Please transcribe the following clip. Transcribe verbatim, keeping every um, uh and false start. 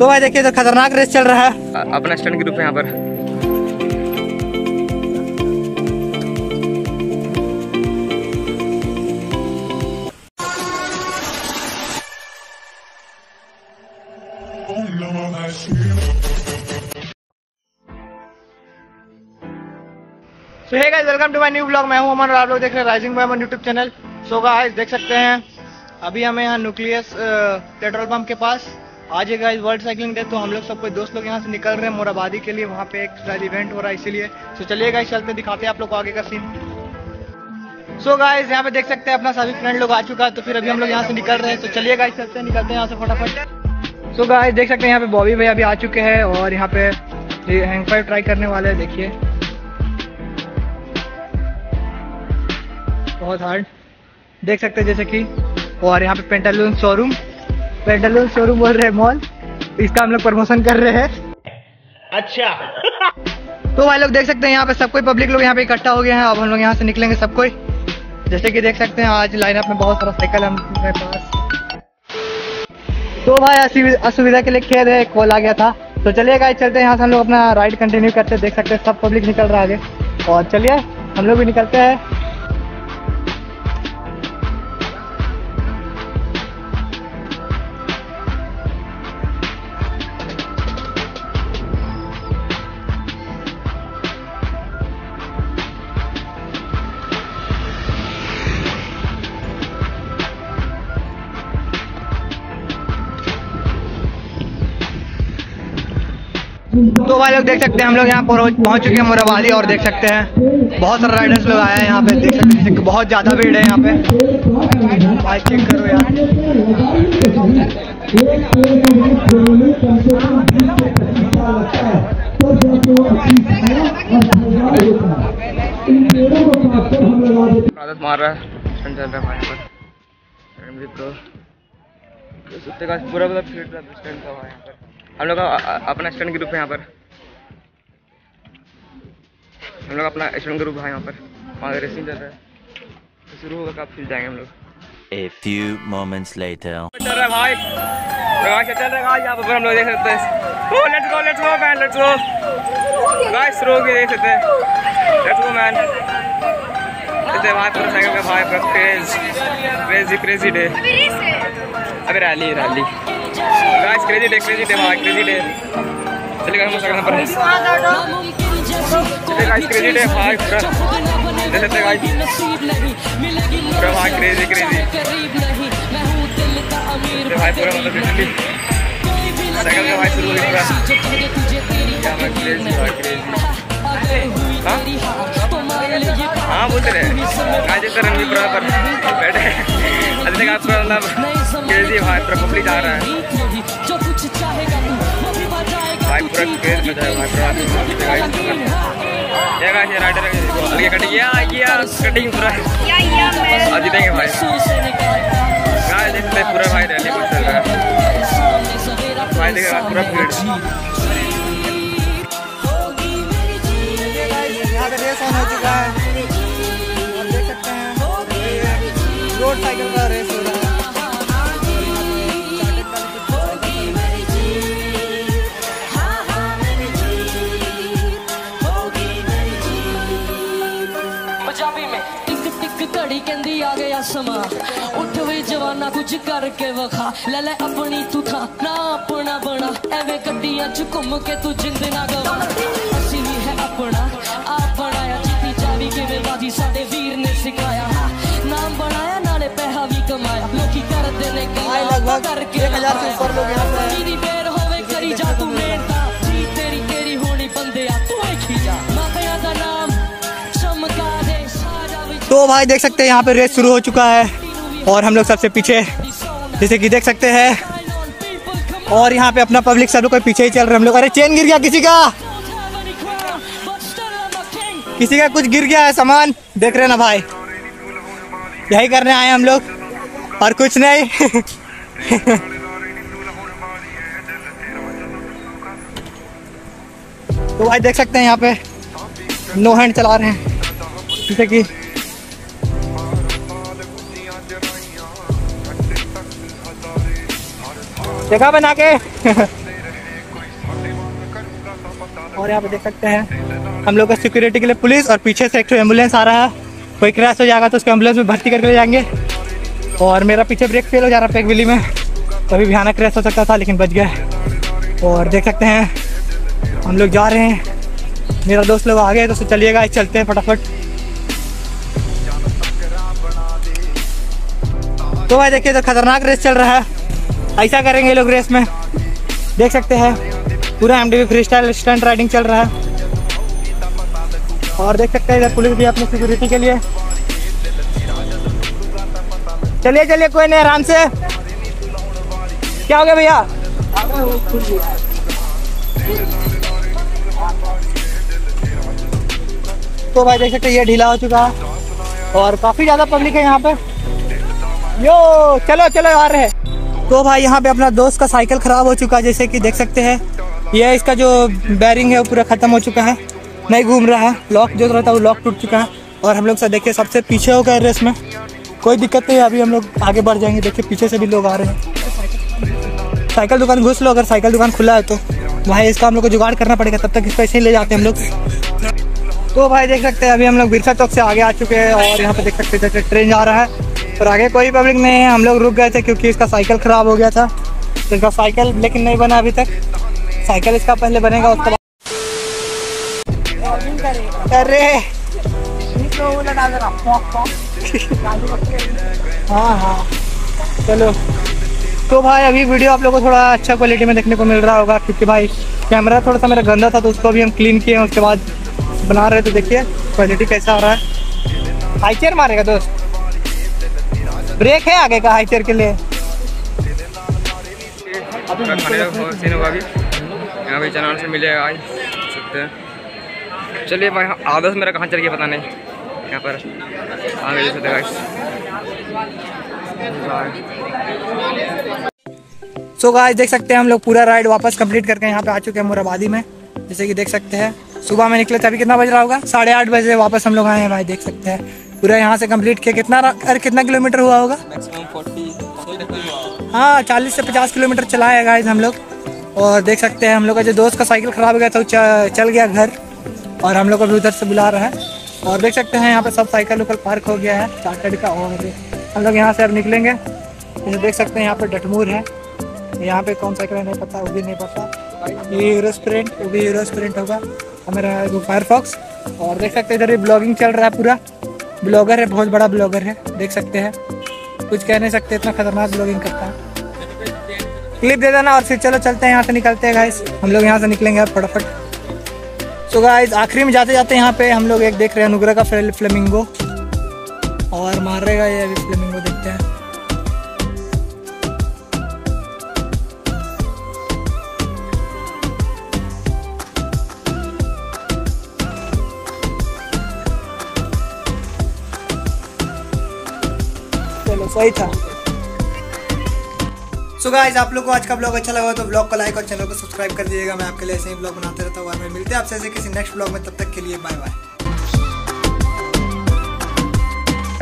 तो भाई देखिए तो खतरनाक रेस चल रहा है। अपना स्टैंड ग्रुप है यहाँ पर। So hey guys, welcome to my new blog. मैं हूं अमन और आप लोग देख रहे हैं rising boy Aman YouTube channel. So guys देख सकते हैं अभी हमें यहाँ न्यूक्लियस पेट्रोल पंप के पास आज है गाइस वर्ल्ड साइकिलिंग डे, तो हम लोग सब कोई दोस्त लोग यहाँ से निकल रहे हैं मोराबादी के लिए। वहाँ पे एक शायद इवेंट हो रहा है इसीलिए। सो चलिए गाइस चलते दिखाते हैं आप लोग को आगे का सीन। सो गाइस यहाँ पे देख सकते हैं अपना सभी फ्रेंड लोग आ चुका है, तो फिर अभी हम लोग यहाँ से निकल रहे हैं। तो चलिए गाइस चलते हैं, निकलते हैं यहाँ से फटाफट। सो गाइस देख सकते हैं यहाँ पे बॉबी भाई अभी आ चुके हैं और यहाँ पे हैंग फाइव ट्राई करने वाले हैं। देखिए बहुत हार्ड देख सकते हैं जैसे कि। और यहाँ पे पेंटालून शोरूम पेंटालून शोरूम बोल रहे हैं मॉल, इसका हम लोग प्रमोशन कर रहे हैं। अच्छा तो भाई लोग देख सकते हैं यहाँ पे सब कोई पब्लिक लोग यहाँ पे इकट्ठा हो गया है। अब हम लोग यहाँ से निकलेंगे सब कोई, जैसे कि देख सकते हैं आज लाइनअप में बहुत सारा साइकिल हम मेरे पास। तो भाई असुविधा के लिए खेल है, कॉल आ गया था। तो चलिए गाइस चलते हैं यहाँ से हम लोग अपना राइड कंटिन्यू करते हैं। देख सकते हैं सब पब्लिक निकल रहा है आगे, और चलिए हम लोग भी निकलते हैं। तो भाई लोग देख सकते हैं हम लोग यहाँ पहुंच चुके हैं मोराबादी, और देख सकते हैं बहुत सारे राइडर्स लोग आए हैं यहाँ पे। देख सकते हैं बहुत ज्यादा भीड़ है यहाँ पे। भाई चेक करो यार, मार रहा है पूरा मतलब। हम लोग अपना स्टैंड ग्रुप है यहाँ पर, हम लोग अपना स्टैंड ग्रुप है यहाँ पर। वहाँ रेसिंग चल रहा है, शुरू होगा कब फिर जाएंगे हम लोग। A few moments later. चल रहा है भाई, चल रहा है भाई यहाँ पर हम लोग देख सकते हैं। Let's go, let's go man, let's go. Guys शुरू हो गया देख सकते हैं। Let's go man. इतने भाई पर साइकिल का भाई पर crazy, crazy, crazy day. अबे rally rally guys crazy day crazy day भाई क्रेजी डे। चलिए गाइस हम पर चलिए गाइस क्रेजी डे भाई पूरा ले लेते गाइस पूरा भाई क्रेजी क्रेजी ले भाई पूरा मतलब क्रेजी साइकिल का भाई शुरू हो गया क्या भाई क्रेजी भाई क्रेजी। हां हां बोल रहे हैं गाइस करन भी पूरा पर बैठे अभी तक पूरा मतलब क्रेजी भाई पूरा कंप्लीट आ रहा है भाई पूरा केस में जाए भाई पूरा ये गाइस ये राइडर है अलग कटिंग या यार कटिंग पूरा या या मैं आज देंगे भाई गाइस इसमें पूरा भाई रैली पर चल रहा है भाई देखिए पूरा भीड़ होगी मेरी जी। ये गाइस यहां पे रेस हो चुका है, हम देख सकते हैं रोड साइकिल का रेस हो रहा है। उठ वे जवाना कुछ करके वखा ले ले अपनी तू था ना अपना बना एवे गड्डियां च घूम के तू जिंद ना गवा असली है अपना आप बनाया जीती चावी के बाजी साडे वीर ने सिखाया नाम बनाया नाले पैसा भी कमाया लोकी करदे ने गाया करके हजार से ऊपर लोग यहां पे मेरी बेर होवे करी जा तू मेहनत जी तेरी तेरी होनी बंदेया तू ही खिया माता दा नाम चमका। तो भाई देख सकते हैं यहाँ पे रेस शुरू हो चुका है और हम लोग सबसे पीछे जैसे कि देख सकते हैं, और यहाँ पे अपना पब्लिक सब लोग के पीछे ही चल रहे हैं हम लोग। अरे चेन गिर गया किसी का, किसी का कुछ गिर गया है सामान, देख रहे हैं ना भाई, यही करने आए हम लोग और कुछ नहीं। तो भाई देख सकते हैं यहाँ पे नो हैंड चला रहे हैं जैसे कि। जगह बना के और यहाँ पे देख सकते हैं हम लोग का सिक्योरिटी के लिए पुलिस और पीछे से एक एम्बुलेंस आ रहा है, कोई क्रैश हो जाएगा तो उसको एम्बुलेंस में भर्ती करके ले जाएंगे। और मेरा पीछे ब्रेक फेल हो जा रहा है पैकविली में, तभी भयानक क्रैश हो सकता था लेकिन बच गए। और देख सकते हैं हम लोग जा रहे हैं, मेरा दोस्त लोग आ गए तो चलिएगा चलते हैं फटाफट। तो भाई देखिए तो खतरनाक रेस चल रहा है, ऐसा करेंगे ये लोग रेस में, देख सकते हैं पूरा MDV freestyle stunt riding चल रहा है। और देख सकते हैं पुलिस भी अपनी सिक्योरिटी के लिए। चलिए चलिए कोई नहीं, आराम से। क्या हो गया भैया? तो भाई देख सकते हैं ये ढीला हो चुका है और काफी ज्यादा पब्लिक है यहाँ पे। यो चलो चलो आ रहे हैं। तो भाई यहाँ पे अपना दोस्त का साइकिल खराब हो चुका है, जैसे कि देख सकते हैं यह इसका जो बैरिंग है वो पूरा खत्म हो चुका है, नहीं घूम रहा है, लॉक जो रहता है वो लॉक टूट चुका है। और हम लोग सब देखिए सबसे पीछे हो गए रेस में, कोई दिक्कत नहीं है, अभी हम लोग आगे बढ़ जाएंगे। देखिए पीछे से भी लोग आ रहे हैं। साइकिल दुकान घुस लो, अगर साइकिल दुकान खुला है तो भाई इसका हम लोग को जुगाड़ करना पड़ेगा, तब तक इसको ऐसे ही ले जाते हैं हम लोग। तो भाई देख सकते हैं अभी हम लोग बिरसा चौक से आगे आ चुके हैं और यहाँ पर देख सकते हैं ट्रेन जा रहा है और आगे कोई पब्लिक नहीं है। हम लोग रुक गए थे क्योंकि इसका साइकिल ख़राब हो गया था, तो इसका साइकिल लेकिन नहीं बना अभी तक, साइकिल इसका पहले बनेगा उसके बाद। अरे हाँ हाँ चलो। तो भाई अभी वीडियो आप लोगों को थोड़ा अच्छा क्वालिटी में देखने को मिल रहा होगा क्योंकि भाई कैमरा थोड़ा सा मेरा गंदा था तो उसको अभी हम क्लीन किए हैं, उसके बाद बना रहे। तो देखिए क्वालिटी कैसा आ रहा है। हाई चेयर मारेगा दोस्त, ब्रेक है आगे का हाई चेयर के लिए। अभी चनान से मिलेगा आज सकते हैं। चलिए भाई आदर्श मेरा कहाँ चल गया पता नहीं, यहाँ पर आगे ले सकते। सो गाइस देख सकते हैं हम लोग पूरा राइड वापस कंप्लीट करके यहाँ पे आ चुके हैं मोराबादी में, जैसे कि देख सकते हैं सुबह में निकले थे। अभी कितना बज रहा होगा, साढ़े आठ बजे वापस हम लोग आए हैं भाई। देख सकते हैं पूरा यहाँ से कंप्लीट किया। कितना अरे कितना किलोमीटर हुआ होगा? हाँ चालीस से पचास किलोमीटर चलाया गाइस हम लोग। और देख सकते हैं हम लोग का जो दोस्त का साइकिल ख़राब हो गया था वो चल गया घर और हम लोग को भी उधर से बुला रहा है। और देख सकते हैं यहाँ पे सब साइकिल उपर पार्क हो गया है चार्टर्ड का। और हम लोग यहाँ से अब निकलेंगे। देख सकते हैं यहाँ पर डटमूर है, यहाँ पर कौन साइकिल है नहीं पता, वो भी नहीं पता। ये हीरो स्प्रिंट, वो भी हीरो स्प्रिंट होगा मेरा फायरफॉक्स। और देख सकते हैं इधर ब्लॉगिंग चल रहा है, पूरा ब्लॉगर है, बहुत बड़ा ब्लॉगर है। देख सकते हैं कुछ कह नहीं सकते, इतना खतरनाक ब्लॉगिंग करता है। क्लिप दे देना और फिर चलो चलते हैं यहाँ से, निकलते हैं गाइस। हम लोग यहाँ से निकलेंगे फटाफट। सो गाइस आखिरी में जाते जाते यहाँ पे हम लोग एक देख रहे हैं नुग्रा का फ्लेमिंगो और मार रहेगा ये अभी फ्लेमिंगो, देखते हैं। सही था। सो गाइस आप लोग को आज का ब्लॉग अच्छा लगा तो ब्लॉग को लाइक और चैनल को सब्सक्राइब कर दीजिएगा। मैं आपके लिए ऐसे ही ब्लॉग बनाते रहता हूँ और मैं मिलते हैं आपसे ऐसे किसी नेक्स्ट ब्लॉग में, तब तक के लिए बाय बाय।